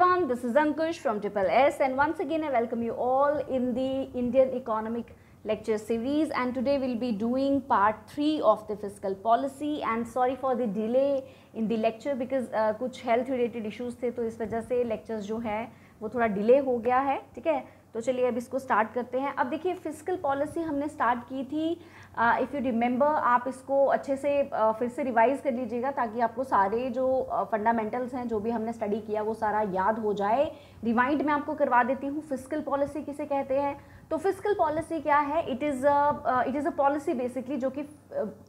everyone, this is Ankush from Triple S and once again I welcome you all in the Indian Economic Lecture Series, and today we'll be doing part 3 of the fiscal policy. And sorry for the delay in the lecture because कुछ health related issues थे तो इस वजह से lectures जो है वो थोड़ा delay हो गया है, ठीक है। तो चलिए अब इसको start करते हैं। अब देखिए फिस्कल पॉलिसी हमने start की थी, इफ़ यू रिमेंबर आप इसको अच्छे से फिर से रिवाइज़ कर लीजिएगा ताकि आपको सारे जो फंडामेंटल्स हैं जो भी हमने स्टडी किया वो सारा याद हो जाए। रिवाइंड मैं आपको करवा देती हूँ, फिस्कल पॉलिसी किसे कहते हैं। तो फिस्कल पॉलिसी क्या है, it is a policy basically जो कि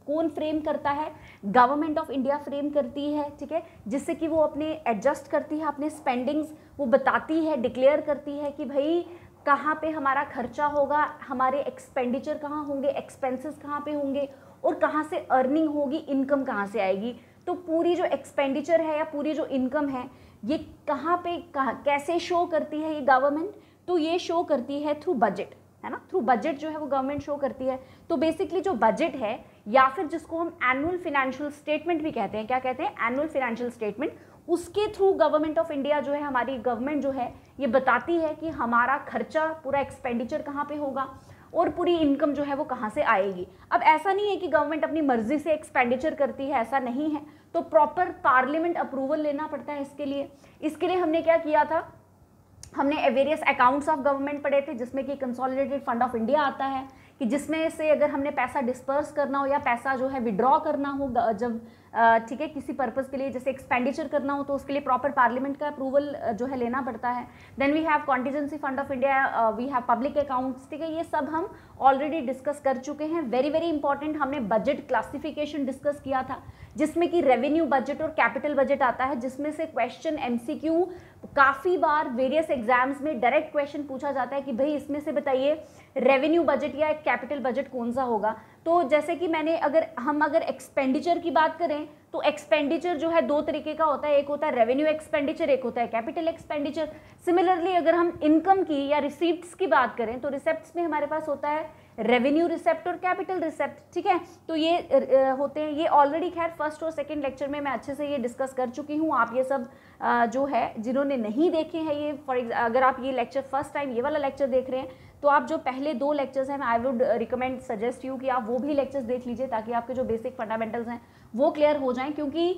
कौन फ्रेम करता है, गवर्नमेंट ऑफ इंडिया फ्रेम करती है, ठीक है, जिससे कि वो अपने एडजस्ट करती है, अपने स्पेंडिंग्स वो बताती है, डिक्लेयर करती है कि भाई कहाँ पे हमारा खर्चा होगा, हमारे एक्सपेंडिचर कहाँ होंगे, एक्सपेंसेस कहाँ पे होंगे और कहाँ से अर्निंग होगी, इनकम कहाँ से आएगी। तो पूरी जो एक्सपेंडिचर है या पूरी जो इनकम है ये कहाँ कैसे शो करती है ये गवर्नमेंट, तो ये शो करती है थ्रू बजट, है ना। थ्रू बजट जो है वो गवर्नमेंट शो करती है। तो बेसिकली जो बजट है या फिर जिसको हम एनुअल फाइनेंशियल स्टेटमेंट भी कहते हैं, क्या कहते हैं, एनुअल फाइनेंशियल स्टेटमेंट, उसके थ्रू गवर्नमेंट ऑफ इंडिया जो है हमारी गवर्नमेंट जो है ये बताती है कि हमारा खर्चा पूरा एक्सपेंडिचर कहाँ पे होगा और पूरी इनकम जो है वो कहाँ से आएगी। अब ऐसा नहीं है कि गवर्नमेंट अपनी मर्जी से एक्सपेंडिचर करती है, ऐसा नहीं है, तो प्रॉपर पार्लियामेंट अप्रूवल लेना पड़ता है इसके लिए। हमने क्या किया था, हमने वेरियस अकाउंट्स ऑफ गवर्नमेंट पढ़े थे जिसमें कि कंसोलिडेटेड फंड ऑफ इंडिया आता है कि जिसमें से अगर हमने पैसा डिस्पर्स करना हो या पैसा जो है विड्रॉ करना हो जब, ठीक है, किसी पर्पज़ के लिए जैसे एक्सपेंडिचर करना हो तो उसके लिए प्रॉपर पार्लियामेंट का अप्रूवल जो है लेना पड़ता है। Then we have contingency fund of India, we have public accounts, ठीक है, ये सब हम ऑलरेडी डिस्कस कर चुके हैं। वेरी वेरी इंपॉर्टेंट, हमने बजट क्लासिफिकेशन डिस्कस किया था जिसमें कि रेवेन्यू बजट और कैपिटल बजट आता है, जिसमें से क्वेश्चन MCQ काफ़ी बार वेरियस एग्जाम्स में डायरेक्ट क्वेश्चन पूछा जाता है कि भाई इसमें से बताइए रेवेन्यू बजट या कैपिटल बजट कौन सा होगा। तो जैसे कि मैंने अगर एक्सपेंडिचर की बात करें तो एक्सपेंडिचर जो है दो तरीके का होता है, एक होता है रेवेन्यू एक्सपेंडिचर, एक होता है कैपिटल एक्सपेंडिचर। सिमिलरली अगर हम इनकम की या रिसिप्ट्स की बात करें तो रिसिप्ट्स में हमारे पास होता है रेवेन्यू रिसिप्ट और कैपिटल रिसिप्ट, ठीक है। तो ये होते हैं, ये ऑलरेडी खैर फर्स्ट और सेकंड लेक्चर में मैं अच्छे से ये डिस्कस कर चुकी हूँ। आप ये सब जो है जिन्होंने नहीं देखे हैं ये, फॉर अगर आप ये लेक्चर फर्स्ट टाइम ये वाला लेक्चर देख रहे हैं तो आप जो पहले दो लेक्चर्स हैं I would recommend suggest you कि आप वो भी लेक्चर्स देख लीजिए ताकि आपके जो बेसिक फंडामेंटल्स हैं वो क्लियर हो जाएं, क्योंकि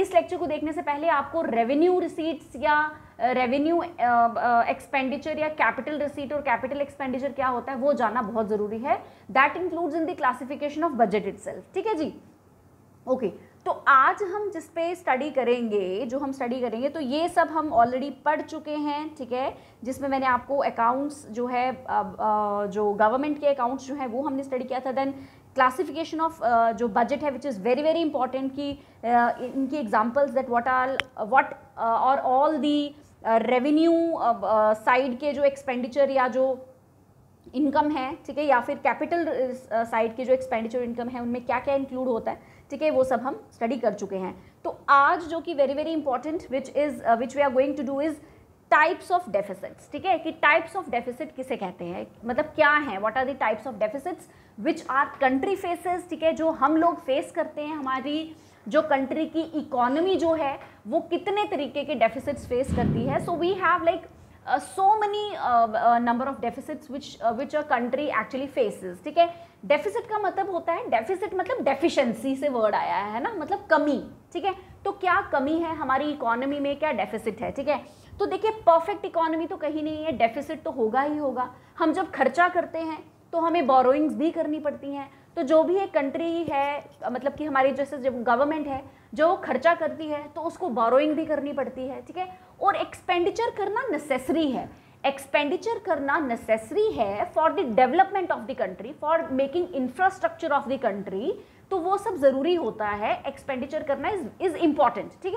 इस लेक्चर को देखने से पहले आपको रेवेन्यू रिसीट्स या रेवेन्यू एक्सपेंडिचर या कैपिटल रिसीट और कैपिटल एक्सपेंडिचर क्या होता है वो जानना बहुत ज़रूरी है। That includes in the classification of budget itself, ठीक है जी, ओके। तो आज हम जिस पे स्टडी करेंगे, तो ये सब हम ऑलरेडी पढ़ चुके हैं, ठीक है, जिसमें मैंने आपको अकाउंट्स जो है जो गवर्नमेंट के अकाउंट्स जो है वो हमने स्टडी किया था। देन क्लासिफिकेशन ऑफ जो बजट है which is very very important कि इनकी एग्जांपल्स दैट व्हाट और ऑल दी रेवेन्यू साइड के जो एक्सपेंडिचर या जो इनकम है, ठीक है, या फिर कैपिटल साइड के जो एक्सपेंडिचर इनकम है उनमें क्या क्या इंक्लूड होता है, ठीक है, वो सब हम स्टडी कर चुके हैं। तो आज जो कि very very important which we are going to do is types of deficits, ठीक है, कि टाइप्स ऑफ डेफिसिट किसे कहते हैं, मतलब क्या है, what are the types of deficits which are country faces, ठीक है, जो हम लोग फेस करते हैं, हमारी जो कंट्री की इकोनॉमी जो है वो कितने तरीके के डेफिसिट्स फेस करती है। So we have like so many number of deficits which a country actually faces, ठीक है। deficit का मतलब होता है, deficit मतलब deficiency से word आया है ना, मतलब कमी, ठीक है। तो क्या कमी है हमारी economy में, क्या deficit है, ठीक है। तो देखिए perfect economy तो कहीं नहीं है, deficit तो होगा ही होगा। हम जब खर्चा करते हैं तो हमें borrowings भी करनी पड़ती हैं। तो जो भी एक कंट्री है, मतलब कि हमारी जैसे जब गवर्नमेंट है जो खर्चा करती है तो उसको बोरोइंग भी करनी पड़ती है, ठीक है, और एक्सपेंडिचर करना नेसेसरी है। For the development of the country, for making infrastructure of the country, तो वो सब ज़रूरी होता है, एक्सपेंडिचर करना इज़ इम्पॉर्टेंट, ठीक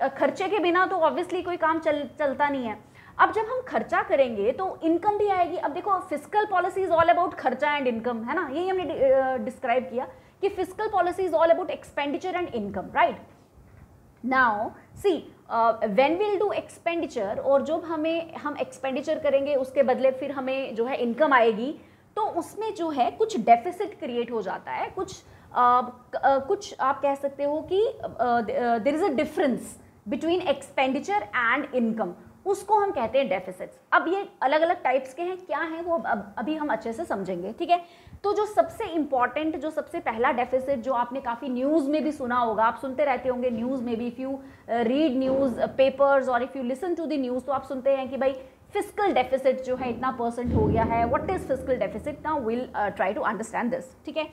है। खर्चे के बिना तो ऑब्वियसली कोई काम चलता नहीं है। अब जब हम खर्चा करेंगे तो इनकम भी आएगी। अब देखो fiscal policy is all about खर्चा एंड इनकम, है ना, यही हमने डिस्क्राइब किया कि fiscal policy is all about expenditure and income, right. Now see when we will do expenditure, और जब हम एक्सपेंडिचर करेंगे उसके बदले फिर हमें जो है इनकम आएगी, तो उसमें जो है कुछ डेफिसिट क्रिएट हो जाता है, कुछ आप कह सकते हो कि there is a difference between expenditure and income. उसको हम कहते हैं डेफिसिट्स। अब ये अलग अलग टाइप्स के हैं, क्या हैं वो अभी हम अच्छे से समझेंगे, ठीक है। तो जो सबसे इम्पॉर्टेंट, जो सबसे पहला डेफिसिट, जो आपने काफ़ी न्यूज़ में भी सुना होगा, आप सुनते रहते होंगे न्यूज़ में भी, if you read newspapers और if you listen to the news, तो आप सुनते हैं कि भाई फिस्कल डेफिसिट जो है इतना परसेंट हो गया है। What is fiscal deficit, now will try to understand this, ठीक है।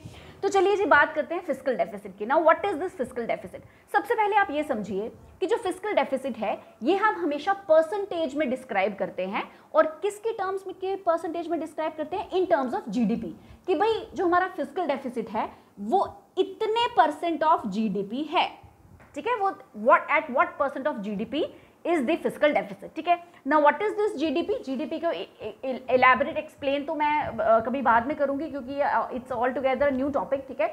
तो चलिए जी बात करते हैं फिस्कल डेफिसिट की। Now what is this fiscal deficit. सबसे पहले आप ये समझिए कि जो फिस्कल डेफिसिट है ये हम हमेशा परसेंटेज में डिस्क्राइब करते हैं, और किसके टर्म्स में, के परसेंटेज में डिस्क्राइब करते हैं, इन टर्म्स ऑफ जीडीपी, कि भाई जो हमारा फिस्कल डेफिसिट है वो इतने परसेंट ऑफ जीडीपी है, ठीक है। वो what at what percent of GDP is the fiscal deficit, ठीक है। Now what is this GDP. GDP को एलैबोरेट एक्सप्लेन तो मैं कभी बाद में करूंगी, क्योंकि it's all together new topic, ठीक है।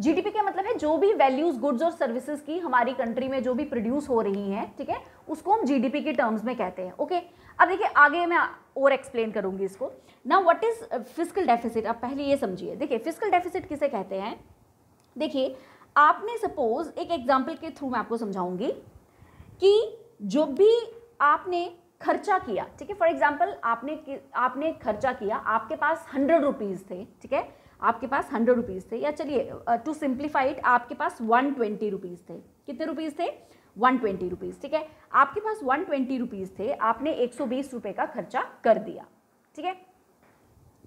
जीडीपी का मतलब है जो भी वैल्यूज, गुड्स और सर्विसेज की हमारी कंट्री में जो भी प्रोड्यूस हो रही हैं, ठीक है, उसको हम जीडीपी के टर्म्स में कहते हैं, ओके। अब देखिए आगे मैं और एक्सप्लेन करूंगी इसको। Now what is fiscal deficit, आप पहले ये समझिए। देखिए फिस्कल डेफिसिट किसे कहते हैं। देखिए आपने सपोज एक एग्जाम्पल के थ्रू मैं आपको समझाऊंगी कि जो भी आपने खर्चा किया, ठीक है, फॉर एग्जाम्पल आपने खर्चा किया, आपके पास 100 रुपीज़ थे, ठीक है, आपके पास 100 रुपीज़ थे, या चलिए टू सिंप्लीफाइड आपके पास 120 रुपीज़ थे। कितने रुपीज़ थे? 120 रुपीज़, ठीक है, आपके पास 120 रुपीज़ थे, आपने 120 रुपये का खर्चा कर दिया, ठीक है,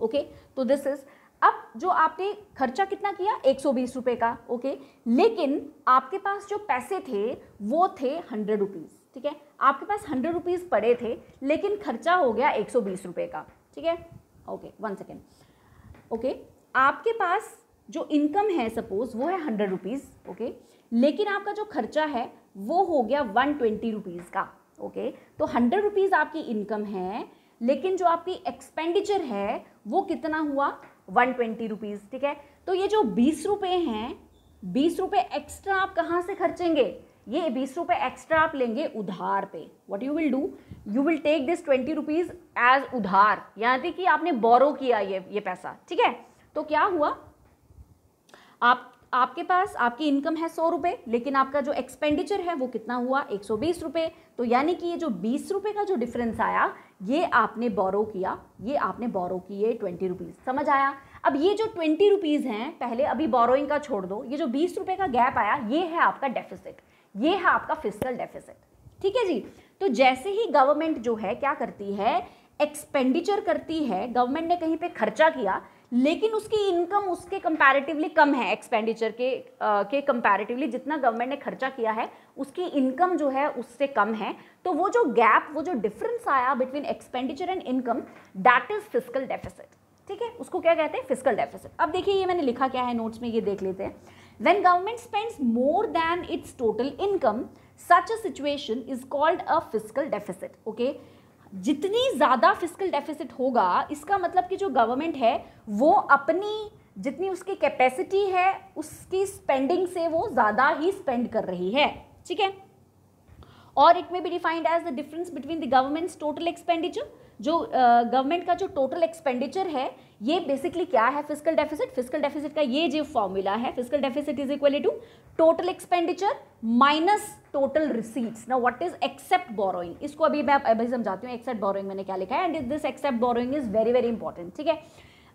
ओके। तो दिस इज, अब जो आपने खर्चा कितना किया, 120 रुपये का, ओके, लेकिन आपके पास जो पैसे थे वो थे 100 रुपीज़, ठीक है, आपके पास 100 रुपीज़ पड़े थे, लेकिन खर्चा हो गया 120 रुपये का, ठीक है, ओके। 1 सेकेंड, ओके, आपके पास जो इनकम है सपोज वो है 100 रुपीज़, ओके, लेकिन आपका जो खर्चा है वो हो गया 120 रुपीज़ का, ओके। तो 100 रुपीज़ आपकी इनकम है, लेकिन जो आपकी एक्सपेंडिचर है वो कितना हुआ, 120 रुपीज़, ठीक है। तो ये जो 20 रुपये हैं, 20 रुपये एक्स्ट्रा आप कहाँ से खर्चेंगे, ये 20 रुपये एक्स्ट्रा आप लेंगे उधार पे। What you will do, you will take this 20 rupees as उधार, यानी कि आपने बोरो किया ये पैसा, ठीक है। तो क्या हुआ, आपके पास आपकी इनकम है 100 रुपये, लेकिन आपका जो एक्सपेंडिचर है वो कितना हुआ, 120 रुपये। तो यानी कि ये जो 20 रुपये का जो डिफरेंस आया, ये आपने बोरो किया, ये आपने बोरो किए 20 रुपीज़, समझ आया। अब ये जो 20 रुपीज़ हैं, पहले अभी बोरोइंग का छोड़ दो, ये जो 20 रुपये का गैप आया, ये है आपका डेफिसिट, ये है आपका फिस्कल डेफिसिट, ठीक है जी। तो जैसे ही गवर्नमेंट जो है क्या करती है, एक्सपेंडिचर करती है, गवर्नमेंट ने कहीं पे खर्चा किया, लेकिन उसकी इनकम उसके कंपैरेटिवली कम है, एक्सपेंडिचर के कंपैरेटिवली जितना गवर्नमेंट ने खर्चा किया है उसकी इनकम जो है उससे कम है, तो वो जो गैप, वो जो डिफरेंस आया between expenditure and income, that is fiscal deficit, ठीक है, उसको क्या कहते हैं, फिस्कल डेफिसिट। अब देखिए ये मैंने लिखा क्या है नोट्स में, ये देख लेते हैं। When government spends more than its total income, such a situation is called a fiscal deficit, okay. जितनी ज़्यादा फिस्कल डेफिसिट होगा, इसका मतलब कि जो गवर्नमेंट है वो अपनी जितनी उसकी कैपेसिटी है उसकी स्पेंडिंग से वो ज़्यादा ही स्पेंड कर रही है, ठीक है। और it may be defined as the difference between the government's total expenditure, जो गवर्नमेंट का जो टोटल एक्सपेंडिचर है, ये बेसिकली क्या है, फिस्कल डेफिसिट। फिस्कल डेफिसिट का ये जो फॉर्मूला है, fiscal deficit is equal to total expenditure minus total receipts. Now what is except borrowing, इसको अभी मैं अभी समझाती हूँ। एक्सेप्ट बोरोइंग मैंने क्या लिखा है, and this except borrowing is very very important, ठीक है।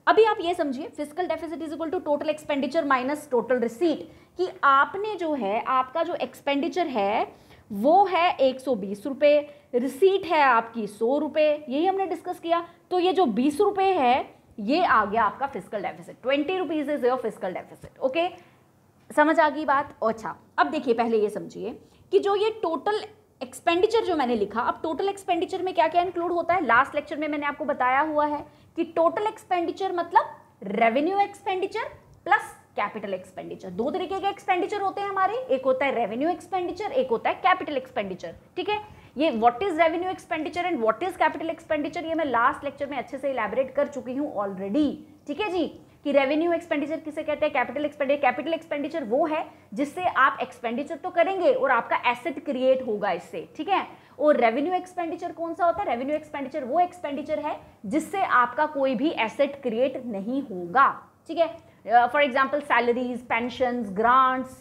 अभी आप ये समझिए, fiscal deficit is equal to total expenditure minus total receipt, कि आपने जो है, आपका जो एक्सपेंडिचर है वो है 120 रुपये, रिसीट है आपकी 100 रुपये, यही हमने डिस्कस किया। तो ये जो 20 रुपये है ये आ गया आपका fiscal deficit. 20 rupees is your fiscal deficit, okay, समझ आ गई बात। अच्छा अब देखिए पहले ये समझिए कि जो ये टोटल एक्सपेंडिचर जो मैंने लिखा, अब टोटल एक्सपेंडिचर में क्या क्या इंक्लूड होता है, लास्ट लेक्चर में मैंने आपको बताया हुआ है कि टोटल एक्सपेंडिचर मतलब revenue expenditure plus capital expenditure. दो तरीके के एक्सपेंडिचर होते हैं हमारे, एक होता है रेवेन्यू एक्सपेंडिचर, एक होता है कैपिटल एक्सपेंडिचर, ठीक है। ये what is revenue expenditure and what is capital expenditure, ये मैं लास्ट लेक्चर में अच्छे से इलैबोरेट कर चुकी हूँ ऑलरेडी, ठीक है जी, कि रेवेन्यू एक्सपेंडिचर किसे कहते हैं, कैपिटल एक्सपेंडिचर। कैपिटल एक्सपेंडिचर वो है जिससे आप एक्सपेंडिचर तो करेंगे और आपका एसेट क्रिएट होगा इससे, ठीक है। और रेवेन्यू एक्सपेंडिचर कौन सा होता है, रेवेन्यू एक्सपेंडिचर वो एक्सपेंडिचर है जिससे आपका कोई भी एसेट क्रिएट नहीं होगा, ठीक है। For example salaries, pensions, grants,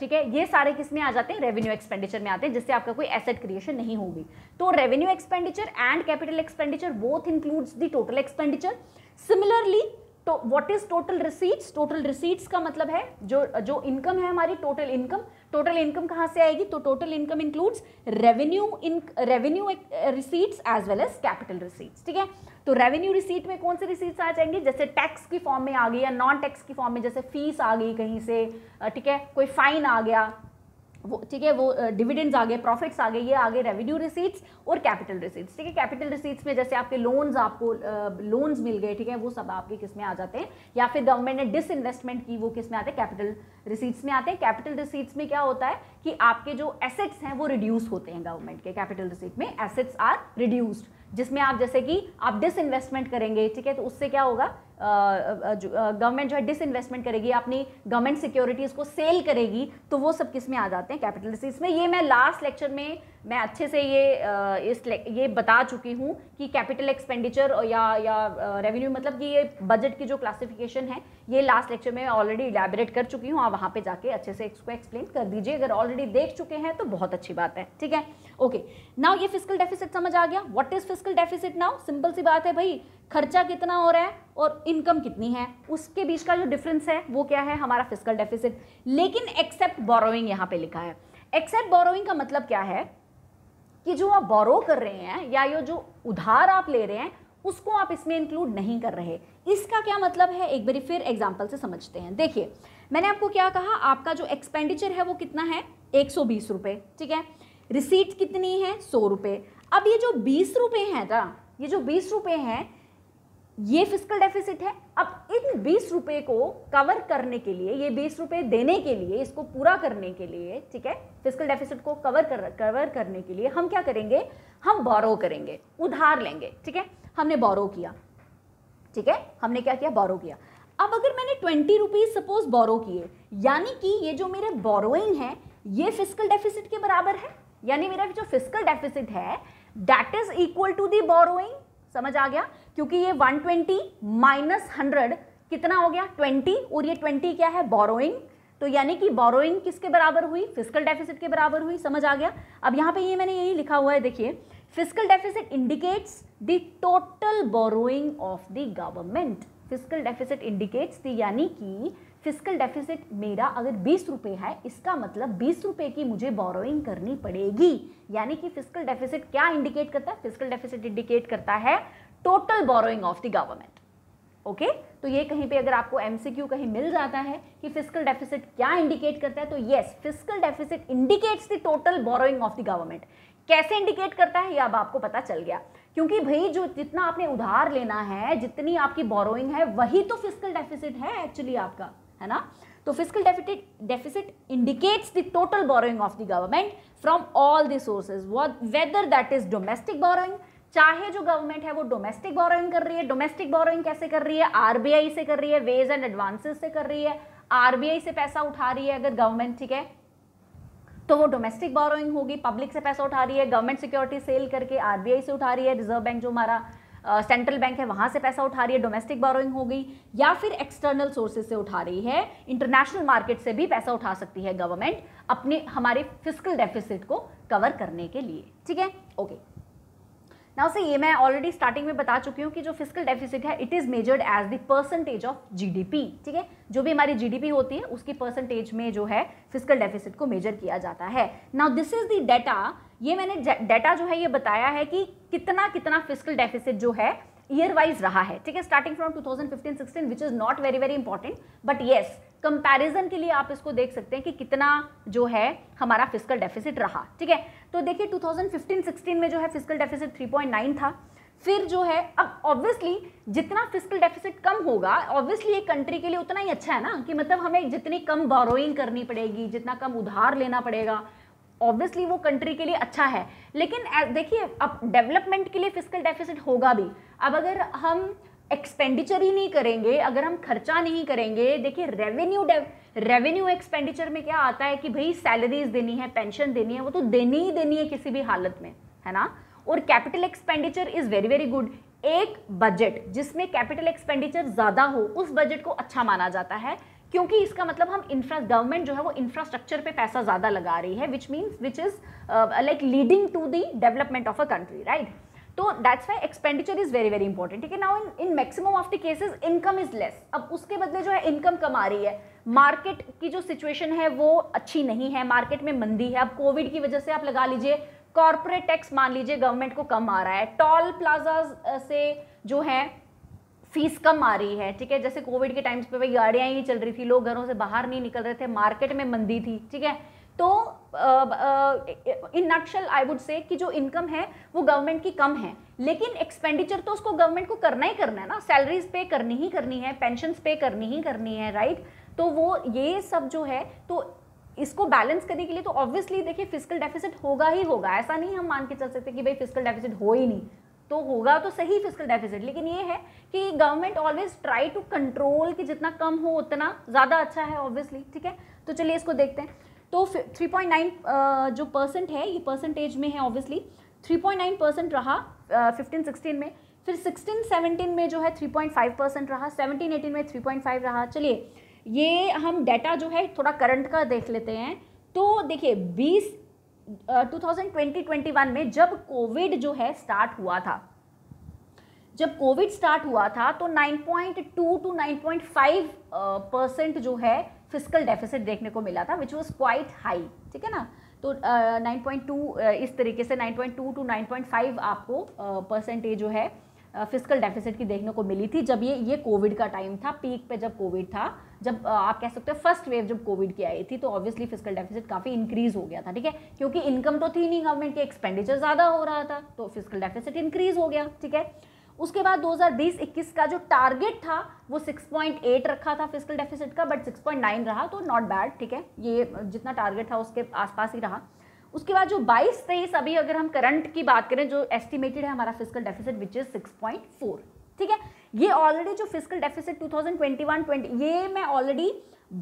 ठीक है, ये सारे किस में आ जाते हैं, रेवेन्यू एक्सपेंडिचर में आते हैं, जिससे आपका कोई एसेट क्रिएशन नहीं होगी। तो revenue expenditure and capital expenditure both includes the total expenditure. Similarly तो what is total receipts, total receipts का मतलब है जो इनकम है हमारी, टोटल इनकम। टोटल इनकम कहाँ से आएगी, तो total income includes revenue receipts as well as capital receipts. ठीक है, तो रेवेन्यू रिसीट में कौन से रिसीट्स आ जाएंगे, जैसे टैक्स की फॉर्म में आ गई या नॉन टैक्स की फॉर्म में, जैसे फीस आ गई कहीं से, ठीक है, कोई फाइन आ गया वो, ठीक है, वो डिविडेंड्स आ गए, प्रॉफिट्स आ गए, ये आ गए रेवेन्यू रिसीट्स और कैपिटल रिसीट्स। ठीक है, कैपिटल रिसीट्स में जैसे आपके लोन्स, आपको लोन्स मिल गए, ठीक है, वो सब आपके किस में आ जाते हैं, या फिर गवर्नमेंट ने डिसइन्वेस्टमेंट की, वो किस में आते हैं, कैपिटल रिसीट्स में आते हैं। कैपिटल रिसीट्स में क्या होता है कि आपके जो एसेट्स हैं वो रिड्यूस होते हैं, गवर्नमेंट के कैपिटल रिसीट में एसेट्स आर रिड्यूस्ड, जिसमें आप जैसे कि आप डिसइन्वेस्टमेंट करेंगे, ठीक है, तो उससे क्या होगा, गवर्नमेंट जो है डिसइन्वेस्टमेंट करेगी, अपनी गवर्नमेंट सिक्योरिटीज़ को सेल करेगी, तो वो सब किस में आ जाते हैं, कैपिटल रिसीट्स में। ये मैं लास्ट लेक्चर में मैं अच्छे से ये बता चुकी हूँ कि कैपिटल एक्सपेंडिचर या रेवेन्यू मतलब कि ये बजट की जो क्लासिफिकेशन है, ये लास्ट लेक्चर में ऑलरेडी इलैबोरेट कर चुकी हूँ, आप वहाँ पे जाके अच्छे से इसको एक्सप्लेन कर दीजिए, अगर ऑलरेडी देख चुके हैं तो बहुत अच्छी बात है। ठीक है, ओके, नाउ ये फिस्कल डेफिसिट समझ आ गया, what is fiscal deficit now. Simple सी बात है भाई, खर्चा कितना हो रहा है और इनकम कितनी है, उसके बीच का जो डिफरेंस है वो क्या है, हमारा फिस्कल डेफिसिट। लेकिन एक्सेप्ट बोरोइंग यहाँ पे लिखा है। एक्सेप्ट बोरोइंग का मतलब क्या है कि जो आप बोरो कर रहे हैं या ये जो उधार आप ले रहे हैं उसको आप इसमें इंक्लूड नहीं कर रहे। इसका क्या मतलब है, एक बार फिर एग्जाम्पल से समझते हैं। देखिए, मैंने आपको क्या कहा, आपका जो एक्सपेंडिचर है वो कितना है, 120 रुपये, ठीक है, रिसीट कितनी है, 100 रुपये। अब ये जो 20 रुपये हैं ना, ये जो 20 रुपये हैं ये फिस्कल डेफिसिट है। अब इन 20 रुपये को कवर करने के लिए, ये 20 रुपये देने के लिए, इसको पूरा करने के लिए, ठीक है, फिस्कल डेफिसिट को कवर करने के लिए हम क्या करेंगे, हम बोरो करेंगे, उधार लेंगे। ठीक है, हमने बोरो किया, ठीक है, हमने क्या किया, बोरो किया। अब अगर मैंने 20 रुपीज़ सपोज बोरो किए, यानी कि ये जो मेरे बोरोइंग है ये फिस्कल डेफिसिट के बराबर है, यानी मेरा जो फिस्कल डेफिसिट है that is equal to the borrowing. समझ आ गया, क्योंकि ये 120 माइनस 100 कितना हो गया, 20, और ये 20 क्या है, बोरोइंग। तो यानी कि बोरोइंग किसके बराबर हुई, फिस्कल डेफिसिट के बराबर हुई। समझ आ गया। अब यहाँ पे ये मैंने यही लिखा हुआ है, देखिए, fiscal deficit indicates the total borrowing of the government. Fiscal deficit indicates the, यानी कि फिस्कल डेफिसिट मेरा अगर 20 रुपये है, इसका मतलब 20 रुपये की मुझे बोरोइंग करनी पड़ेगी। यानी कि फिस्कल डेफिसिट क्या इंडिकेट करता है, फिस्कल डेफिसिट इंडिकेट करता है total borrowing of the government. Okay, तो ये कहीं पे अगर आपको MCQ कहीं मिल जाता है कि फिस्कल डेफिसिट क्या इंडिकेट करता है, तो yes, fiscal deficit indicates the total borrowing of the government. कैसे इंडिकेट करता है ये अब आपको पता चल गया, क्योंकि भाई जो जितना आपने उधार लेना है, जितनी आपकी बोरोइंग है, वही तो फिस्कल डेफिसिट है एक्चुअली आपका, है ना। तो fiscal deficit indicates the total borrowing of the government from all the sources, whether that is domestic borrowing, चाहे जो गवर्नमेंट है वो डोमेस्टिक बोरोइंग कर रही है। डोमेस्टिक बोरोइंग कैसे कर रही है, RBI से कर रही है, वेज एंड एडवांसेस से कर रही है, RBI से पैसा उठा रही है अगर गवर्नमेंट, ठीक है, तो वो डोमेस्टिक बोरोइंग होगी। पब्लिक से पैसा उठा रही है, गवर्नमेंट सिक्योरिटी सेल करके RBI से उठा रही है, रिजर्व बैंक जो हमारा सेंट्रल बैंक है वहाँ से पैसा उठा रही है, डोमेस्टिक बोरोइंग हो गई। या फिर एक्सटर्नल सोर्सेज से उठा रही है, इंटरनेशनल मार्केट से भी पैसा उठा सकती है गवर्नमेंट अपने हमारे फिस्कल डेफिसिट को कवर करने के लिए। ठीक है, ओके, नाउ से ये मैं ऑलरेडी स्टार्टिंग में बता चुकी हूँ कि जो फिस्कल डेफिसिट है it is measured as the percentage of GDP। ठीक है, जो भी हमारी GDP होती है उसकी परसेंटेज में जो है फिस्कल डेफिसिट को मेजर किया जाता है। Now this is the data, ये मैंने डेटा जो है ये बताया है कि कितना कितना फिस्कल डेफिसिट जो है ईयर वाइज रहा है। ठीक है, starting from 2015-16 which is not very very important, but yes comparison के लिए आप इसको देख सकते हैं कि कितना जो है हमारा फिस्कल डेफिसिट रहा। ठीक है, तो देखिए 2015-16 में जो है फिस्कल डेफिसिट 3.9 था, फिर जो है अब ऑब्वियसली जितना फिस्कल डेफिसिट कम होगा ऑब्वियसली एक कंट्री के लिए उतना ही अच्छा है ना, कि मतलब हमें जितनी कम बोरोइंग करनी पड़ेगी, जितना कम उधार लेना पड़ेगा, ऑब्वियसली वो कंट्री के लिए अच्छा है। लेकिन देखिए अब डेवलपमेंट के लिए फिस्कल डेफिसिट होगा भी, अब अगर हम एक्सपेंडिचर ही नहीं करेंगे, अगर हम खर्चा नहीं करेंगे, देखिए रेवेन्यू एक्सपेंडिचर में क्या आता है कि भाई सैलरीज देनी है, पेंशन देनी है, वो तो देनी ही देनी है किसी भी हालत में, है ना। और capital expenditure is very very good, एक बजट जिसमें कैपिटल एक्सपेंडिचर ज़्यादा हो उस बजट को अच्छा माना जाता है। क्योंकि इसका मतलब हम गवर्नमेंट जो है वो इंफ्रास्ट्रक्चर पे पैसा ज़्यादा लगा रही है, which means which is like leading to the development of a country, right. तो that's why expenditure is very very important, ठीक है. Now in maximum of the cases income is less. अब उसके बदले जो है इनकम कम आ रही है, मार्केट की जो सिचुएशन है वो अच्छी नहीं है, मार्केट में मंदी है. अब कोविड की वजह से आप लगा लीजिए कॉर्पोरेट टैक्स, मान लीजिए गवर्नमेंट को कम आ रहा है, टॉल प्लाजा से जो है फीस कम आ रही है, ठीक है. जैसे कोविड के टाइम्स पे भाई गाड़ियाँ ही चल रही थी, लोग घरों से बाहर नहीं निकल रहे थे, मार्केट में मंदी थी, ठीक है. तो in nutshell I would say कि जो इनकम है वो गवर्नमेंट की कम है, लेकिन एक्सपेंडिचर तो उसको गवर्नमेंट को करना ही करना है ना, सैलरीज पे करनी ही करनी है, पेंशन्स पे करनी ही करनी है, राइट. तो वो ये सब जो है, तो इसको बैलेंस करने के लिए तो ऑब्वियसली देखिए फिस्कल डेफिसिट होगा ही होगा. ऐसा नहीं हम मान के चल सकते कि भाई फिस्कल डेफिसिट हो ही नहीं, तो होगा तो सही फिस्कल डेफिसिट. लेकिन ये है कि government always try to control कि जितना कम हो उतना ज़्यादा अच्छा है ऑब्वियसली, ठीक है. तो चलिए इसको देखते हैं. तो 3.9 जो परसेंट है ये परसेंटेज में है ऑब्वियसली, 3.9% रहा 15-16 में, फिर 16-17 में जो है 3.5% रहा, 17-18 में 3.5 रहा. चलिए ये हम डाटा जो है थोड़ा करंट का देख लेते हैं. तो देखिए 2020-21 में जब कोविड जो है स्टार्ट हुआ था, जब कोविड स्टार्ट हुआ था तो 9.2 to 9.5% जो है फिस्कल डेफिसिट देखने को मिला था, विच वॉज क्वाइट हाई, ठीक है ना. तो 9.2 इस तरीके से 9.2 टू 9.5 आपको परसेंटेज जो है फिस्कल डेफिसिट की देखने को मिली थी जब ये कोविड का टाइम था, पीक पे जब कोविड था, जब आप कह सकते हो फर्स्ट वेव जब कोविड की आई थी, तो ऑब्वियसली फिस्कल डेफिसिट काफ़ी इंक्रीज़ हो गया था, ठीक है. क्योंकि इनकम तो थी नहीं, गवर्नमेंट के एक्सपेंडिचर ज़्यादा हो रहा था, तो फिस्कल डेफिसिट इंक्रीज़ हो गया, ठीक है. उसके बाद 2020-21 का जो टारगेट था वो 6.8 रखा था फिस्कल डेफिसिट का, बट 6.9 रहा, तो नॉट बैड, ठीक है. ये जितना टारगेट था उसके आसपास ही रहा. उसके बाद जो 22-23 अभी अगर हम करंट की बात करें जो एस्टिमेटेड है हमारा फिस्कल डेफिसिट विच इज 6.4, ठीक है. ये ऑलरेडी जो फिस्कल डेफिसिट 2021-20 ये मैं ऑलरेडी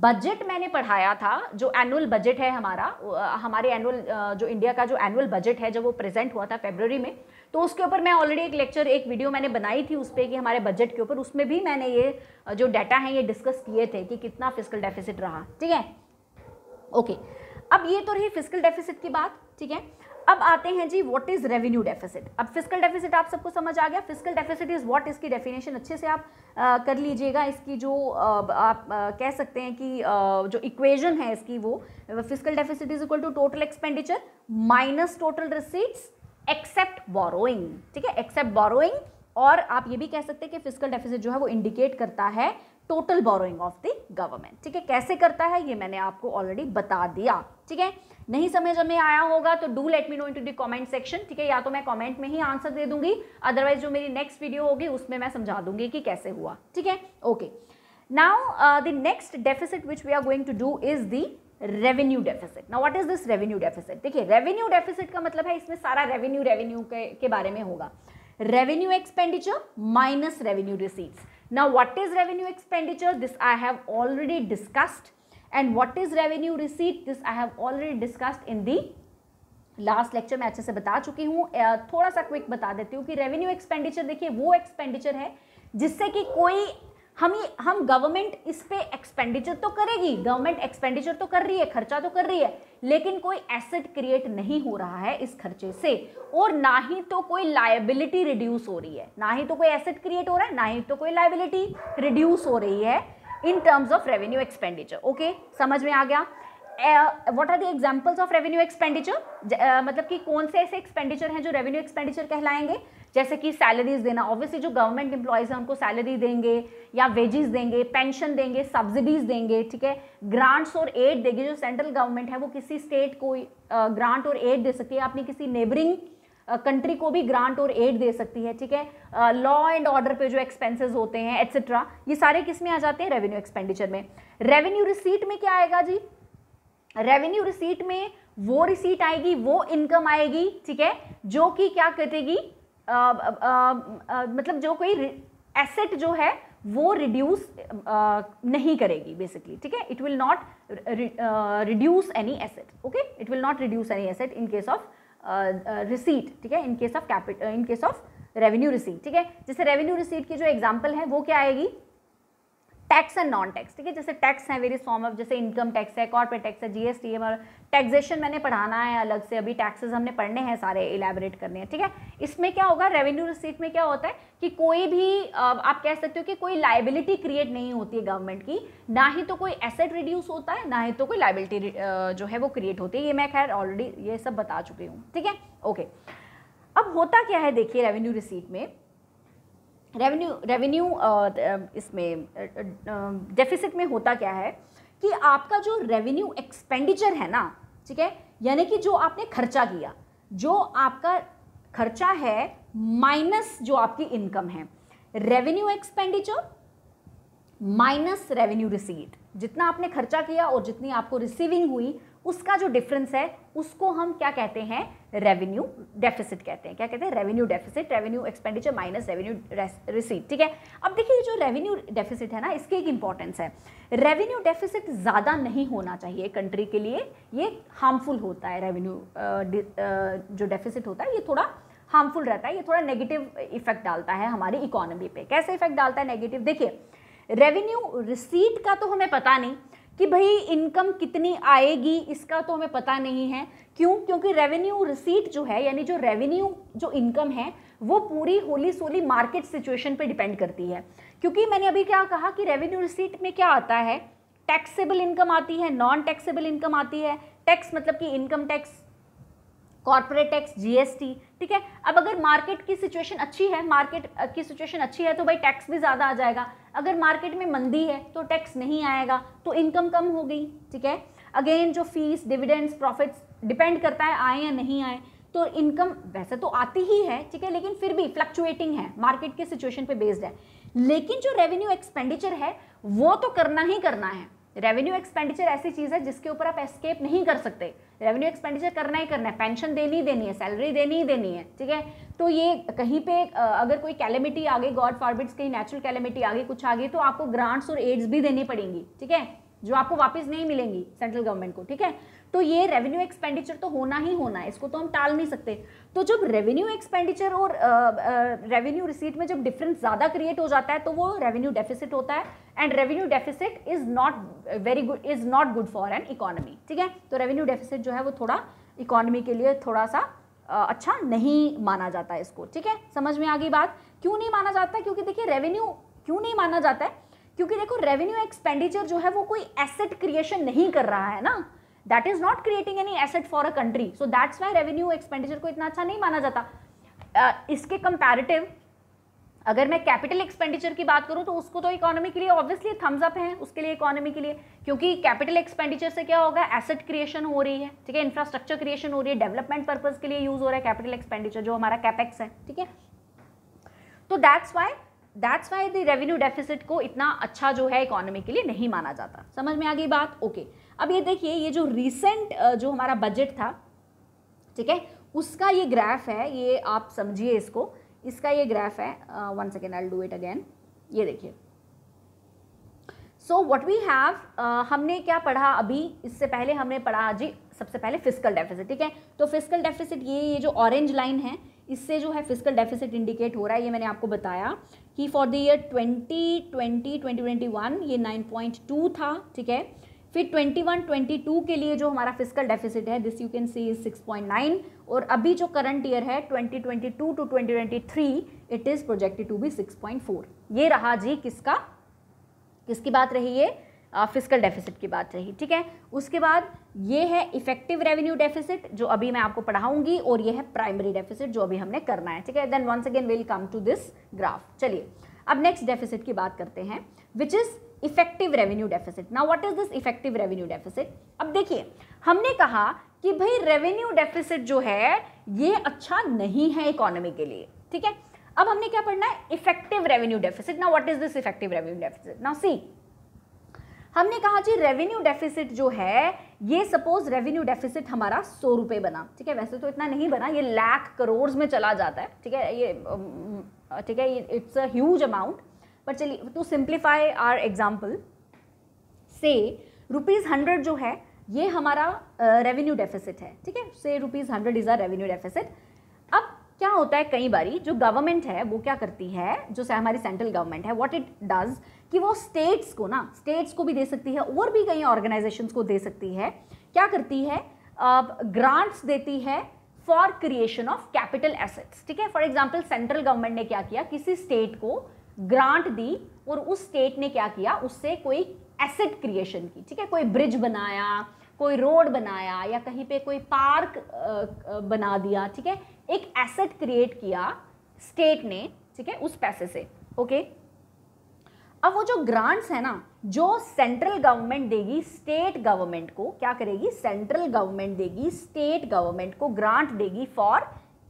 बजट मैंने पढ़ाया था, जो एनुअल बजट है हमारा, हमारे एनुअल जो इंडिया का जो एनुअल बजट है जब वो प्रेजेंट हुआ था फरवरी में, तो उसके ऊपर मैं ऑलरेडी एक लेक्चर एक वीडियो मैंने बनाई थी उस पर कि हमारे बजट के ऊपर, उसमें भी मैंने ये जो डाटा है ये डिस्कस किए थे कि कितना फिस्कल डेफिसिट रहा, ठीक है. ओके, अब ये तो रही फिस्कल डेफिसिट की बात, ठीक है. अब आते हैं जी व्हाट इज़ रेवेन्यू डेफिसिट. अब फिस्कल डेफिसिट आप सबको समझ आ गया, फिस्कल डेफिसिट इज़ व्हाट, इसकी डेफिनेशन अच्छे से आप कर लीजिएगा. इसकी जो आप कह सकते हैं कि जो इक्वेशन है इसकी, वो fiscal deficit is equal to total expenditure minus total receipts except borrowing, ठीक है, एक्सेप्ट बोरोइंग. और आप ये भी कह सकते हैं कि फिस्कल डेफिसिट जो है वो इंडिकेट करता है total borrowing of the government, ठीक है. कैसे करता है ये मैंने आपको ऑलरेडी बता दिया, ठीक है. नहीं समझ में आया होगा तो do let me know in to the comment section, ठीक है. या तो मैं कमेंट में ही आंसर दे दूंगी, अदरवाइज जो मेरी नेक्स्ट वीडियो होगी उसमें मैं समझा दूंगी कि कैसे हुआ, ठीक है. Okay, now the next deficit which we are going to do is the revenue deficit. Now what is this revenue deficit. देखिए रेवेन्यू डेफिसिट का मतलब है इसमें सारा रेवेन्यू के बारे में होगा, revenue expenditure minus revenue receipts. Now what is revenue expenditure? This I have already discussed, and what is revenue receipt? This I have already discussed in the last lecture. मैं अच्छे से बता चुकी हूँ, थोड़ा सा क्विक बता देती हूँ कि रेवेन्यू एक्सपेंडिचर देखिए वो एक्सपेंडिचर है जिससे कि कोई हम गवर्नमेंट इस पे एक्सपेंडिचर तो करेगी, गवर्नमेंट एक्सपेंडिचर तो कर रही है, खर्चा तो कर रही है, लेकिन कोई एसेट क्रिएट नहीं हो रहा है इस खर्चे से, और ना ही तो कोई लायबिलिटी रिड्यूस हो रही है, ना ही तो कोई एसेट क्रिएट हो रहा है, ना ही तो कोई लायबिलिटी रिड्यूस हो रही है in terms of revenue expenditure. Okay, समझ में आ गया. What are the examples of revenue expenditure, मतलब कि कौन से ऐसे एक्सपेंडिचर हैं जो रेवेन्यू एक्सपेंडिचर कहलाएंगे. जैसे कि सैलरीज देना, ऑब्वियसली जो गवर्नमेंट एम्प्लॉयज़ हैं उनको सैलरी देंगे या वेजेस देंगे, पेंशन देंगे, सब्सिडीज देंगे, ठीक है, ग्रांट्स और एड देगी. जो सेंट्रल गवर्नमेंट है वो किसी स्टेट को ग्रांट और एड दे सकती है, अपनी किसी नेबरिंग कंट्री को भी ग्रांट और एड दे सकती है, ठीक है. लॉ एंड ऑर्डर पे जो एक्सपेंसेस होते हैं एट्सेट्रा, ये सारे किस में आ जाते हैं, रेवेन्यू एक्सपेंडिचर में. रेवेन्यू रिसीट में क्या आएगा जी, रेवेन्यू रिसीट में वो रिसीट आएगी, वो इनकम आएगी, ठीक है, जो कि क्या करेगी, मतलब जो कोई एसेट जो है वो रिड्यूस नहीं करेगी बेसिकली, ठीक है. It will not reduce any asset. Okay, it will not reduce any asset in case of receipt, ठीक है, in case of capital, in case of revenue receipt, ठीक है. जैसे रेवेन्यू रिसीट की जो एग्जांपल है वो क्या आएगी, टैक्स एंड नॉन टैक्स, ठीक है। जैसे टैक्स है वेरियस फॉर्म ऑफ, जैसे इनकम टैक्स है, कॉर्पोरेट टैक्स है, जीएसटी है, और टैक्सेशन मैंने पढ़ाना है अलग से, अभी टैक्सेस हमने पढ़ने हैं सारे, इलेबोरेट करने हैं, ठीक है। इसमें क्या होगा, रेवेन्यू रिसीट में क्या होता है कि कोई भी आप कह सकते हो कि कोई लाइबिलिटी क्रिएट नहीं होती है गवर्नमेंट की, ना ही तो कोई एसेट रिड्यूस होता है, ना ही तो कोई लाइबिलिटी जो है वो क्रिएट होती है। ये मैं खैर ऑलरेडी ये सब बता चुकी हूँ, ठीक है, ओके। अब होता क्या है, देखिए रेवेन्यू रिसीट में रेवेन्यू इसमें डेफिसिट में होता क्या है कि आपका जो रेवेन्यू एक्सपेंडिचर है ना, ठीक है, यानी कि जो आपने खर्चा किया, जो आपका खर्चा है माइनस जो आपकी इनकम है, revenue expenditure minus revenue receipt, जितना आपने खर्चा किया और जितनी आपको रिसीविंग हुई उसका जो डिफरेंस है उसको हम क्या कहते हैं, रेवेन्यू डेफिसिट कहते हैं। क्या कहते हैं, revenue deficit, revenue expenditure minus revenue receipt, ठीक है। अब देखिए जो रेवेन्यू डेफिसिट है ना, इसकी एक इंपॉर्टेंस है। रेवेन्यू डेफिसिट ज़्यादा नहीं होना चाहिए कंट्री के लिए, ये हार्मफुल होता है। रेवेन्यू जो डेफिसिट होता है ये थोड़ा हार्मफुल रहता है, ये थोड़ा नेगेटिव इफेक्ट डालता है हमारी इकोनॉमी पे। कैसे इफेक्ट डालता है नेगेटिव, देखिए रेवेन्यू रिसीट का तो हमें पता नहीं कि भाई इनकम कितनी आएगी, इसका तो हमें पता नहीं है। क्यों? क्योंकि रेवेन्यू रिसीट जो है, यानी जो रेवेन्यू जो इनकम है, वो पूरी होली सोली मार्केट सिचुएशन पे डिपेंड करती है। क्योंकि मैंने अभी क्या कहा कि रेवेन्यू रिसीट में क्या आता है, टैक्सेबल इनकम आती है, नॉन टैक्सेबल इनकम आती है। टैक्स मतलब कि income tax, corporate tax, GST, ठीक है। अब अगर मार्केट की सिचुएशन अच्छी है, मार्केट की सिचुएशन अच्छी है तो भाई टैक्स भी ज़्यादा आ जाएगा। अगर मार्केट में मंदी है तो टैक्स नहीं आएगा, तो इनकम कम हो गई, ठीक है। अगेन जो फीस, डिविडेंड्स, प्रॉफिट्स, डिपेंड करता है आए या नहीं आए, तो इनकम वैसे तो आती ही है, ठीक है, लेकिन फिर भी फ्लक्चुएटिंग है, मार्केट के सिचुएशन पे बेस्ड है। लेकिन जो रेवेन्यू एक्सपेंडिचर है वो तो करना ही करना है। रेवेन्यू एक्सपेंडिचर ऐसी चीज़ है जिसके ऊपर आप एस्केप नहीं कर सकते, रेवेन्यू एक्सपेंडिचर करना ही करना है, पेंशन देनी ही देनी है, सैलरी देनी ही देनी है, ठीक है। तो ये कहीं पे अगर कोई कैलेमिटी आ गई, गॉड फॉरबिड्स कहीं नेचुरल कैलेमिटी आ गई, कुछ आ गई, तो आपको ग्रांट्स और एड्स भी देनी पड़ेंगी, ठीक है, जो आपको वापस नहीं मिलेंगी सेंट्रल गवर्नमेंट को, ठीक है। तो ये रेवेन्यू एक्सपेंडिचर तो होना ही होना है, इसको तो हम टाल नहीं सकते। तो जब रेवेन्यू एक्सपेंडिचर और रेवेन्यू रिसीट में जब डिफरेंस ज़्यादा क्रिएट हो जाता है तो वो रेवेन्यू डेफिसिट होता है, and revenue deficit is not good for an economy, ठीक है। तो रेवेन्यू डेफिसिट जो है वो थोड़ा इकोनॉमी के लिए थोड़ा सा अच्छा नहीं माना जाता है इसको, ठीक है। समझ में आ गई बात, क्यों नहीं माना जाता, क्योंकि देखिए रेवेन्यू क्यों नहीं माना जाता है, क्योंकि देखो रेवेन्यू एक्सपेंडिचर जो है वो कोई एसेट क्रिएशन नहीं कर रहा है ना, that is not creating any asset for a country, so that's why revenue expenditure को इतना अच्छा नहीं माना जाता। इसके कंपैरेटिव अगर मैं कैपिटल एक्सपेंडिचर की बात करूं तो उसको तो इकोनॉमी के लिए ऑब्वियसली थम्स अप है, उसके लिए इकोनॉमी के लिए, क्योंकि कैपिटल एक्सपेंडिचर से क्या होगा, एसेट क्रिएशन हो रही है, ठीक है, इंफ्रास्ट्रक्चर क्रिएशन हो रही है, डेवलपमेंट पर्पज के लिए यूज हो रहा है कैपिटल एक्सपेंडिचर जो हमारा कैपेक्स है, ठीक है। तो that's why the revenue deficit को इतना अच्छा जो है इकोनॉमी के लिए नहीं माना जाता। समझ में आ गई बात, ओके। अब ये देखिए ये जो रिसेंट जो हमारा बजट था, ठीक है, उसका ये ग्राफ है, ये आप समझिए इसको, इसका ये ग्राफ है, one second I will do it again. ये देखिए, सो व्हाट वी हैव, हमने क्या पढ़ा अभी, इससे पहले हमने पढ़ा जी सबसे पहले फिस्कल डेफिसिट, ठीक है। तो फिस्कल डेफिसिट ये जो ऑरेंज लाइन है इससे जो है फिस्कल डेफिसिट इंडिकेट हो रहा है। ये मैंने आपको बताया कि फॉर द ईयर 2020-2021 ये 9.2 था, ठीक है। फिर 21-22 के लिए जो हमारा फिस्कल डेफिसिट है this you can see is 6.9, और अभी जो करंट ईयर है 2022-2023 it is projected to be 6.4। ये रहा जी किसका, किसकी बात रही, ये फिस्कल डेफिसिट की बात रही, ठीक है। उसके बाद ये है इफेक्टिव रेवेन्यू डेफिसिट जो अभी मैं आपको पढ़ाऊंगी, और ये है प्राइमरी डेफिसिट जो अभी हमने करना है, ठीक है। Then once again will come to this graph. चलिए अब नेक्स्ट डेफिसिट की बात करते हैं which is effective revenue deficit. Now what is this effective revenue deficit. अब देखिए हमने कहा कि भाई रेवेन्यू डेफिसिट जो है ये अच्छा नहीं है इकोनॉमी के लिए, ठीक है। अब हमने क्या पढ़ना है, effective revenue deficit. Now what is this effective revenue deficit. Now see, हमने कहा जी रेवेन्यू डेफिसिट जो है ये सपोज रेवेन्यू डेफिसिट हमारा 100 रुपये बना, ठीक है, वैसे तो इतना नहीं बना, ये लाख करोड़ में चला जाता है, ठीक है, ये ठीक है, इट्स अ ह्यूज अमाउंट। पर चलिए टू सिंप्लीफाई आर एग्जाम्पल से ₹100 जो है ये हमारा रेवेन्यू डेफिसिट है, ठीक है, से ₹100 इज आर रेवेन्यू डेफिसिट। अब क्या होता है, कई बारी जो गवर्नमेंट है वो क्या करती है, जो हमारी सेंट्रल गवर्नमेंट है, व्हाट इट डज कि वो स्टेट्स को ना, स्टेट्स को भी दे सकती है और भी कई ऑर्गेनाइजेशंस को दे सकती है, क्या करती है, ग्रांट्स देती है for creation of capital assets. ठीक है, फॉर एग्जाम्पल सेंट्रल गवर्नमेंट ने क्या किया, किसी स्टेट को ग्रांट दी और उस स्टेट ने क्या किया, उससे कोई एसेट क्रिएशन की। ठीक है, कोई ब्रिज बनाया, कोई रोड बनाया, या कहीं पे कोई पार्क बना दिया। ठीक है, एक एसेट क्रिएट किया स्टेट ने, ठीक है, उस पैसे से। ओके, अब वो जो ग्रांट्स है ना, जो सेंट्रल गवर्नमेंट देगी स्टेट गवर्नमेंट को, क्या करेगी, सेंट्रल गवर्नमेंट देगी स्टेट गवर्नमेंट को ग्रांट देगी फॉर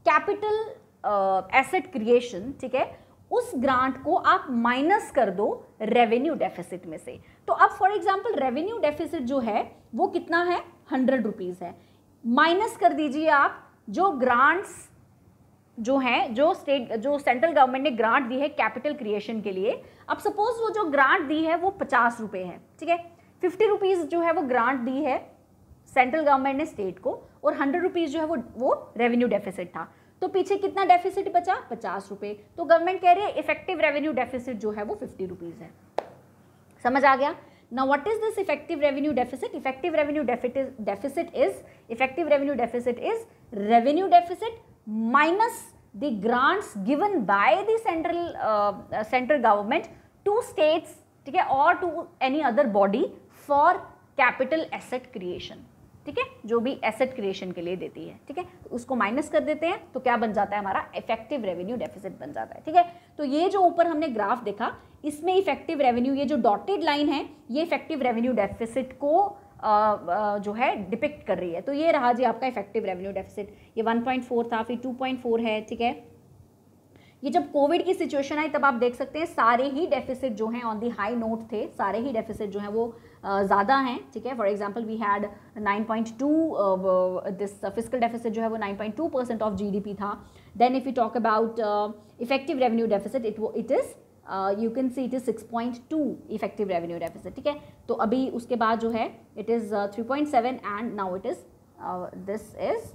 कैपिटल एसेट क्रिएशन। ठीक है, उस ग्रांट को आप माइनस कर दो रेवेन्यू डेफिसिट में से। तो अब फॉर एग्जांपल रेवेन्यू डेफिसिट जो है वो कितना है, 100 रुपीज़ है, माइनस कर दीजिए आप जो ग्रांट्स जो हैं, जो सेंट्रल गवर्नमेंट ने ग्रांट दी है कैपिटल क्रिएशन के लिए। अब सपोज वो जो ग्रांट दी है वो 50 रुपये है, ठीक है, 50 रुपीज़ जो है वो ग्रांट दी है सेंट्रल गवर्नमेंट ने स्टेट को, और 100 रुपीज़ जो है वो रेवेन्यू डेफिसिट था। तो पीछे कितना डेफिसिट बचा, 50 रुपये। तो गवर्नमेंट कह रही है इफेक्टिव रेवेन्यू डेफिसिट जो है वो 50 रुपीज़ है। समझ आ गया ना, what is this effective revenue deficit? Effective revenue deficit is, effective revenue deficit is revenue deficit minus the grants given by the central government to states, ठीक है, और to any other body for capital asset creation. ठीक है, जो भी asset creation के लिए देती है, ठीक है, उसको माइनस कर देते हैं तो क्या बन जाता है, हमारा इफेक्टिव रेवेन्यू डेफिसिट बन जाता है। ठीक है, तो ये जो ऊपर हमने ग्राफ देखा इसमें इफेक्टिव रेवेन्यू, ये जो डॉटेड लाइन है ये इफेक्टिव रेवेन्यू डेफिसिट को जो है डिपिक्ट कर रही है। तो ये रहा जी आपका इफेक्टिव रेवेन्यू डेफिसिट, ये 1.4 था, फिर 2.4 है। ठीक है, ये जब कोविड की सिचुएशन आई तब आप देख सकते हैं सारे ही डेफिसिट जो हैं ऑन दी हाई नोट थे, सारे ही डेफिसिट जो हैं वो ज़्यादा हैं। ठीक है, for example we had 9.2, this fiscal deficit जो है वो 9.2% ऑफ जीडीपी था। Then if you talk about effective revenue deficit, it is, you can see it is 6.2 effective revenue deficit. ठीक है, तो अभी उसके बाद जो है it is 3.7 and now it is this is,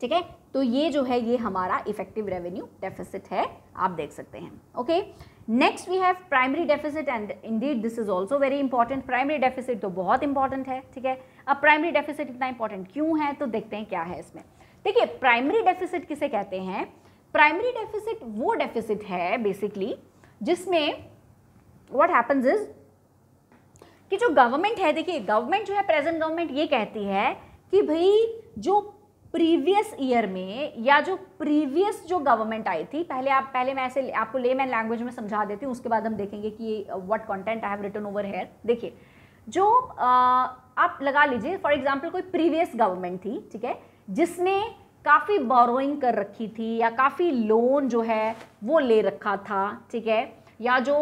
ठीक है। तो ये जो है ये हमारा इफेक्टिव रेवेन्यू डेफिसिट है, आप देख सकते हैं। Okay, next we have primary deficit, and indeed this is also very important. Primary deficit तो बहुत इंपॉर्टेंट है। ठीक है, अब प्राइमरी डेफिसिट इतना इंपॉर्टेंट क्यों है, तो देखते हैं क्या है इसमें। देखिए, प्राइमरी डेफिसिट किसे कहते हैं? प्राइमरी डेफिसिट वो डेफिसिट है बेसिकली जिसमें व्हाट हैपन्स इज कि जो गवर्नमेंट है, देखिए गवर्नमेंट जो है, प्रेजेंट गवर्नमेंट ये कहती है कि भाई जो प्रीवियस ईयर में या जो प्रीवियस जो गवर्नमेंट आई थी, पहले मैं ऐसे आपको लेमैन लैंग्वेज में समझा देती हूँ, उसके बाद हम देखेंगे कि what content I have written over here. देखिए, जो आप लगा लीजिए फॉर एग्जांपल कोई प्रीवियस गवर्नमेंट थी, ठीक है, जिसने काफ़ी बोरोइंग कर रखी थी या काफ़ी लोन जो है वो ले रखा था, ठीक है, या जो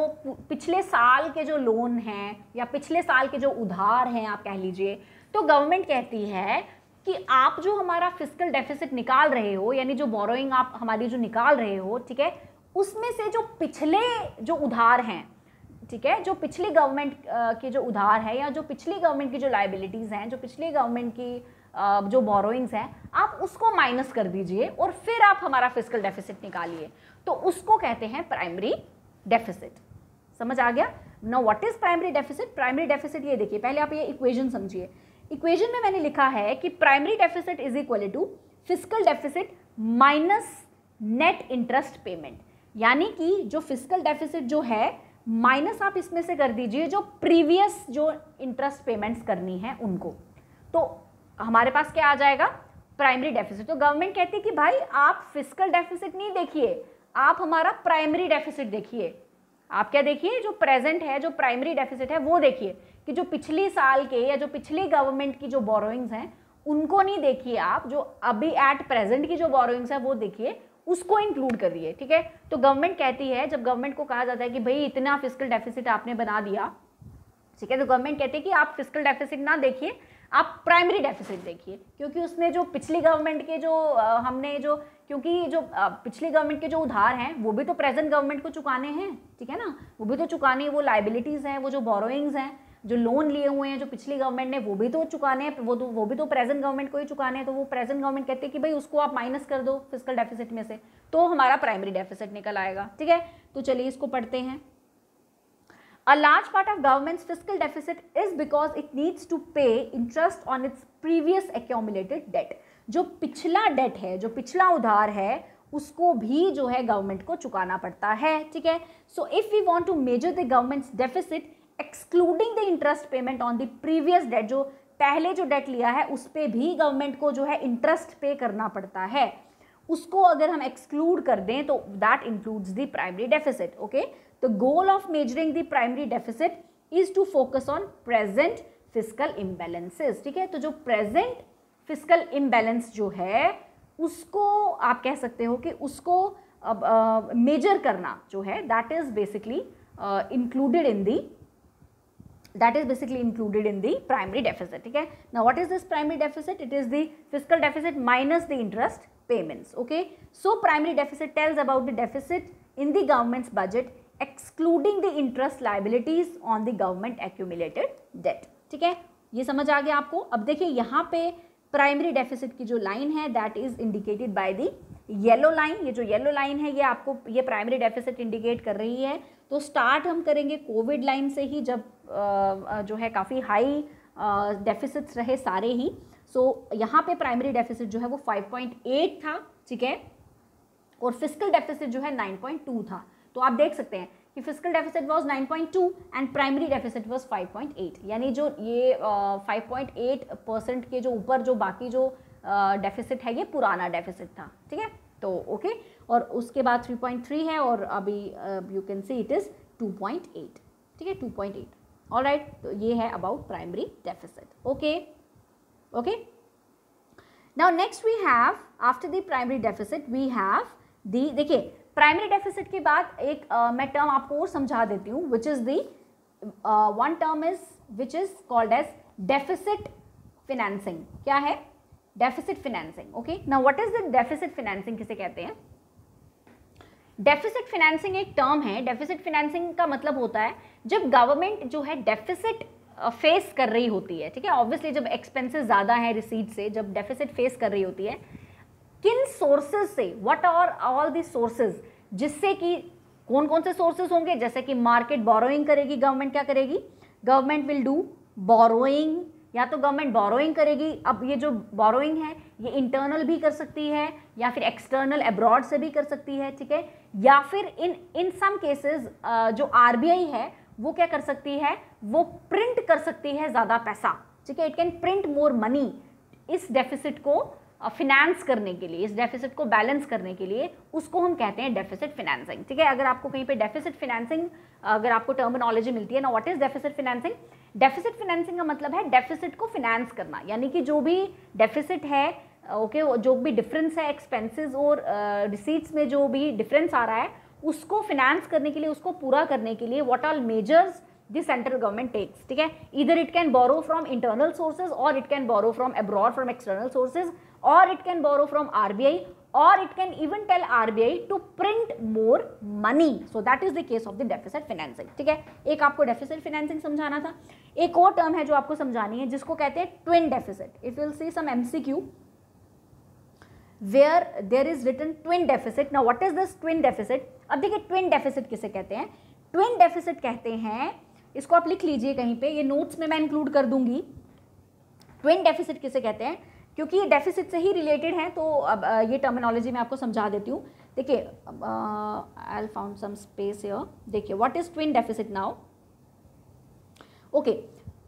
पिछले साल के जो लोन हैं या पिछले साल के जो उधार हैं आप कह लीजिए, तो गवर्नमेंट कहती है कि आप जो हमारा फिस्कल डेफिसिट निकाल रहे हो, यानी जो बोरोइंग आप हमारी जो निकाल रहे हो, ठीक है, उसमें से जो पिछले जो उधार हैं, ठीक है, जो पिछली गवर्नमेंट के जो उधार है या जो पिछली गवर्नमेंट की जो लाइबिलिटीज़ हैं, जो पिछली गवर्नमेंट की जो बोरोइंग्स हैं, आप उसको माइनस कर दीजिए और फिर आप हमारा फिस्कल डेफिसिट निकालिए, तो उसको कहते हैं प्राइमरी डेफिसिट। समझ आ गया ना, what is primary deficit? Primary deficit ये देखिए, पहले आप ये इक्वेशन समझिए। इक्वेशन में मैंने लिखा है कि primary deficit is equal to fiscal deficit minus net interest payment, यानी कि जो फिस्कल डेफिसिट जो है माइनस आप इसमें से कर दीजिए जो प्रीवियस जो इंटरेस्ट पेमेंट्स करनी है उनको, तो हमारे पास क्या आ जाएगा, प्राइमरी डेफिसिट। तो गवर्नमेंट कहती है कि भाई आप फिस्कल डेफिसिट नहीं देखिए, आप हमारा प्राइमरी डेफिसिट देखिए। आप क्या देखिए, जो प्रेजेंट है, जो प्राइमरी डेफिसिट है वो देखिए, कि जो पिछले साल के या जो पिछली गवर्नमेंट की जो बोरोइंग्स हैं उनको नहीं देखिए आप, जो अभी एट प्रेजेंट की जो बोरोइंग्स है वो देखिए, उसको इंक्लूड करिए। ठीक है, तो गवर्नमेंट कहती है, जब गवर्नमेंट को कहा जाता है कि भाई इतना फिस्कल डेफिसिट आपने बना दिया, ठीक है, तो गवर्नमेंट कहती है कि आप फिस्कल डेफिसिट ना देखिए, आप प्राइमरी डेफिसिट देखिए, क्योंकि उसमें जो पिछली गवर्नमेंट के जो क्योंकि जो पिछली गवर्नमेंट के जो उधार हैं वो भी तो प्रेजेंट गवर्नमेंट को चुकाने हैं, ठीक है ना, वो भी तो चुकाने, वो लाइबिलिटीज़ हैं, वो जो बोरोइंग्स हैं, जो लोन लिए हुए हैं जो पिछली गवर्नमेंट ने वो भी तो चुकाने हैं, वो भी तो प्रेजेंट गवर्नमेंट को ही चुकाने हैं। तो वो प्रेजेंट गवर्नमेंट कहते हैं कि भाई उसको आप माइनस कर दो फिस्कल डेफिसिट में से, तो हमारा प्राइमरी डेफिसिट निकल आएगा। ठीक है, तो चलिए इसको पढ़ते हैं। A large part of government's fiscal deficit is because it needs to pay interest on its previous accumulated debt. जो पिछला डेट है, जो पिछला उधार है, उसको भी जो है गवर्नमेंट को चुकाना पड़ता है। ठीक है, so if we want to measure the government's deficit excluding the interest payment on the previous debt, जो पहले जो डेट लिया है उस पर भी गवर्नमेंट को जो है इंटरेस्ट पे करना पड़ता है, उसको अगर हम एक्सक्लूड कर दें तो that includes the primary deficit. Okay, तो goal of measuring the primary deficit is to focus on present fiscal imbalances. ठीक है, तो जो प्रेजेंट फिस्कल इम्बैलेंस जो है उसको आप कह सकते हो कि उसको मेजर करना जो है that is basically included in the primary deficit. ठीक है, now what is this primary deficit? It is the fiscal deficit minus the interest payments. Okay, so primary deficit tells about the deficit in the government's budget excluding the interest liabilities on the government accumulated debt. ठीक है, ये समझ आ गया आपको। अब देखिए यहाँ पे प्राइमरी डेफिसिट की जो लाइन है that is indicated by the yellow line. ये जो येलो लाइन है ये आपको ये प्राइमरी डेफिसिट इंडिकेट कर रही है। तो स्टार्ट हम करेंगे कोविड लाइन से ही, जब जो है काफ़ी हाई डेफिसिट्स रहे सारे ही। सो यहाँ पे प्राइमरी डेफिसिट जो है वो 5.8 था। ठीक है, और फिस्कल डेफिसिट जो है 9.2 था। तो आप देख सकते हैं कि fiscal deficit was 9.2 and primary deficit was 5.8, यानी जो ये 5.8% के जो ऊपर जो बाकी जो डेफिसिट है ये पुराना डेफिसिट था। ठीक है, तो ओके और उसके बाद 3.3 है और अभी you can see it is 2.8। ठीक है, 2.8 ऑलराइट। तो ये है about primary deficit. Okay okay, now next we have, after the primary deficit we have the, देखिए प्राइमरी डेफिसिट के बाद एक मैं टर्म आपको और समझा देती हूँ, which is the one term is which is called as deficit financing. क्या है? Deficit financing. Okay, now what is the deficit financing किसे कहते हैं? डेफिसिट फिनेंसिंग एक टर्म है। डेफिसिट फिनेंसिंग का मतलब होता है जब गवर्नमेंट जो है डेफिसिट फेस कर रही होती है। ठीक है, ऑब्वियसली जब एक्सपेंसेस ज़्यादा है रिसीट से, जब डेफिसिट फेस कर रही होती है, किन सोर्सेज से, what are all the sources, जिससे कि कौन कौन से सोर्सेज होंगे, जैसे कि मार्केट बोरोइंग करेगी। गवर्नमेंट क्या करेगी? गवर्नमेंट विल डू बोरोइंग, या तो गवर्नमेंट बोरोइंग करेगी। अब ये जो बोरोइंग है ये इंटरनल भी कर सकती है या फिर एक्सटर्नल अब्रॉड से भी कर सकती है। ठीक है, या फिर इन सम केसेस जो आरबीआई है वो क्या कर सकती है, वो प्रिंट कर सकती है ज़्यादा पैसा। ठीक है, it can print more money इस डेफिसिट को फिनेंस करने के लिए, इस डेफिसिट को बैलेंस करने के लिए, उसको हम कहते हैं डेफिसिट फिनेंसिंग। ठीक है, अगर आपको कहीं पे डेफिसिट फिनेंसिंग अगर आपको टर्मिनोलॉजी मिलती है ना, what is deficit financing? Deficit financing का मतलब है डेफिसिट को फिनेंस करना, यानी कि जो भी डेफिसिट है, ओके जो भी डिफरेंस है एक्सपेंसेस और रिसीट्स में जो भी डिफरेंस आ रहा है उसको फिनेंस करने के लिए, उसको पूरा करने के लिए what all measures the central government takes. ठीक है, इधर it can borrow from internal sources और it can borrow from abroad from external sources or it can borrow from RBI or it can even tell RBI to print more money. So that is the case of the deficit financing. ठीक है, एक आपको deficit financing समझाना था। एक और term है जो आपको समझानी है जिसको कहते हैं twin deficit. If you'll see some MCQ where there is written twin deficit. Now what is this twin deficit? अब देखिए twin deficit किसे कहते हैं? Twin deficit कहते हैं, इसको आप लिख लीजिए कहीं पे, ये notes में मैं include कर दूंगी। Twin deficit किसे कहते हैं? क्योंकि ये डेफिसिट से ही रिलेटेड हैं, तो अब ये टर्मिनोलॉजी मैं आपको समझा देती हूँ। देखिए, I found some space here. देखिए what is twin deficit now. Okay,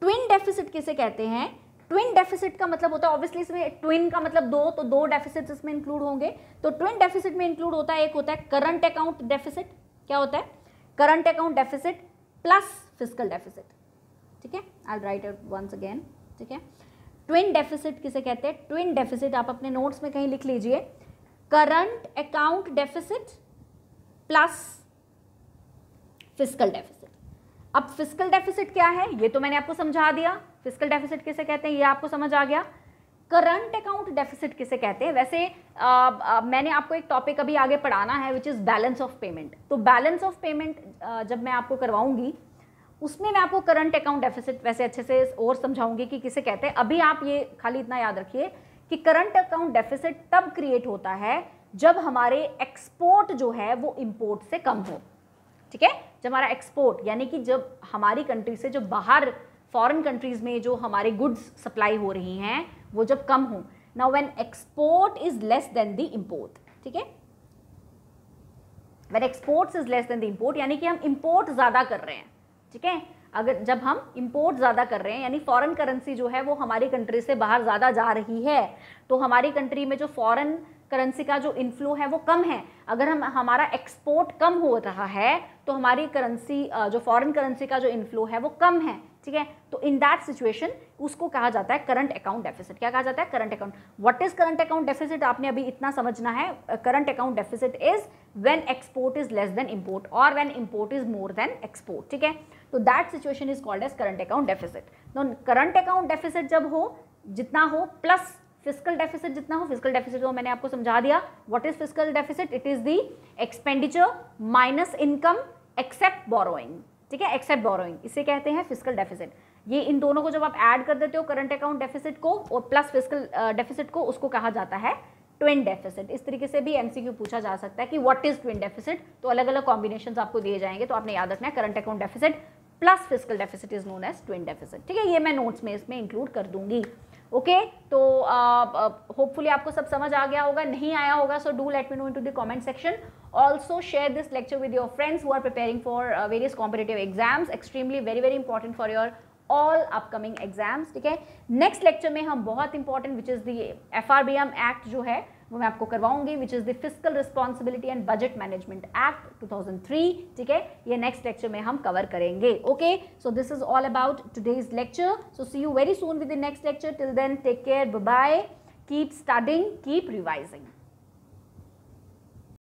twin deficit किसे कहते हैं? ट्विन डेफिसिट का मतलब होता है, ऑब्वियसली इसमें ट्विन का मतलब दो, तो दो डेफिसिट इसमें इंक्लूड होंगे। तो ट्विन डेफिसिट में इंक्लूड होता है, एक होता है करंट अकाउंट डेफिसिट। क्या होता है? Current account deficit plus fiscal deficit. ठीक है, I will write it once again. ठीक है, ट्विन डेफिसिट किसे कहते हैं? ट्विन डेफिसिट आप अपने नोट्स में कहीं लिख लीजिए, current account deficit plus fiscal deficit. अब फिस्कल डेफिसिट क्या है ये तो मैंने आपको समझा दिया, फिस्कल डेफिसिट किसे कहते हैं ये आपको समझ आ गया। करंट अकाउंट डेफिसिट किसे कहते हैं? वैसे मैंने आपको एक टॉपिक अभी आगे पढ़ाना है which is balance of payment. तो बैलेंस ऑफ पेमेंट जब मैं आपको करवाऊंगी उसमें मैं आपको करंट अकाउंट डेफिसिट वैसे अच्छे से और समझाऊंगी कि किसे कहते हैं। अभी आप ये खाली इतना याद रखिए कि करंट अकाउंट डेफिसिट तब क्रिएट होता है जब हमारे एक्सपोर्ट जो है वो इम्पोर्ट से कम हो, ठीक है। जब हमारा एक्सपोर्ट यानी कि जब हमारी कंट्री से जो बाहर फॉरेन कंट्रीज़ में जो हमारे गुड्स सप्लाई हो रही हैं वो जब कम हो। Now when export is less than the import, ठीक है, when exports is less than the import यानी कि हम इम्पोर्ट ज़्यादा कर रहे हैं, ठीक है। अगर जब हम इम्पोर्ट ज़्यादा कर रहे हैं यानी फॉरेन करेंसी जो है वो हमारी कंट्री से बाहर ज़्यादा जा रही है तो हमारी कंट्री में जो फॉरेन करेंसी का जो इनफ्लो है वो कम है। अगर हम हमारा एक्सपोर्ट कम हो रहा है तो हमारी करेंसी जो फॉरेन करेंसी का जो इनफ्लो है वो कम है, ठीक है। तो इन दैट सिचुएशन उसको कहा जाता है करंट अकाउंट डेफिसिट। क्या कहा जाता है? Current account. What is current account deficit? आपने अभी इतना समझना है, current account deficit is when export is less than import और when import is more than export, ठीक है। तो that situation is called as current account deficit. Current account deficit जब हो, जितना हो, प्लस फिस्कल डेफिसिट जितना हो। फिस्कल डेफिसिट को मैंने आपको समझा दिया। What is fiscal deficit? It is the expenditure minus income except borrowing, ठीक है, एक्सेप्ट बोरोइंग, इसे कहते हैं फिस्कल डेफिसिट। ये इन दोनों को जब आप ऐड कर देते हो, करंट अकाउंट डेफिसिट को और प्लस फिस्कल डेफिसिट को, उसको कहा जाता है ट्विन डेफिसिट। इस तरीके से भी एमसीक्यू पूछा जा सकता है कि व्हाट इज ट्विन डेफिसिट, तो अलग अलग कॉम्बिनेशंस आपको दिए जाएंगे। तो आपने याद रखना है current account deficit plus fiscal deficit is known as twin deficit, ठीक है। ये मैं नोट्स में इसमें इंक्लूड कर दूंगी, ओके। तो होपफुली आपको सब समझ आ गया होगा, नहीं आया होगा so do let me know in to the comment section. Also share this lecture with your friends who are preparing for various competitive exams, extremely very very important for your all upcoming exams, ठीक है। Next lecture में हम बहुत important which is the FRBM act जो है वो मैं आपको करवाऊंगी, which is the fiscal responsibility and budget management act 2003, ठीक है। ये नेक्स्ट लेक्चर में हम कवर करेंगे, okay. So this is all about today's lecture, so see you very soon with the next lecture. Till then take care, bye bye, keep studying, keep revising.